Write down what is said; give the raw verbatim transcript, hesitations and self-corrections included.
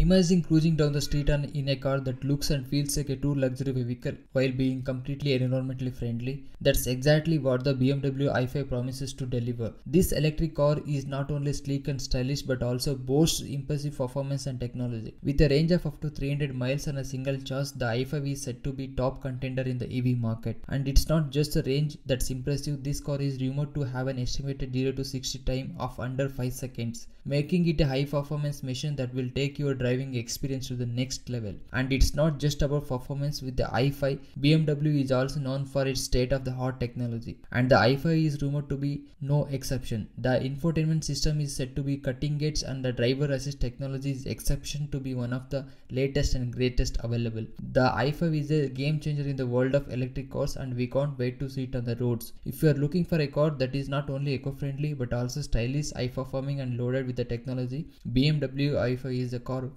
Imagine cruising down the street and in a car that looks and feels like a true luxury vehicle while being completely environmentally friendly. That's exactly what the B M W i five promises to deliver. This electric car is not only sleek and stylish but also boasts impressive performance and technology. With a range of up to three hundred miles on a single charge, the i five is said to be top contender in the E V market. And it's not just a range that's impressive, this car is rumored to have an estimated zero to sixty time of under five seconds, making it a high performance machine that will take your driving experience to the next level. And it's not just about performance. With the i five, B M W is also known for its state-of-the-art technology, and the i five is rumored to be no exception. The infotainment system is said to be cutting edge, and the driver assist technology is exception to be one of the latest and greatest available. The i five is a game changer in the world of electric cars, and we can't wait to see it on the roads. If you are looking for a car that is not only eco-friendly but also stylish, high-performing and loaded with the technology, B M W i five is a car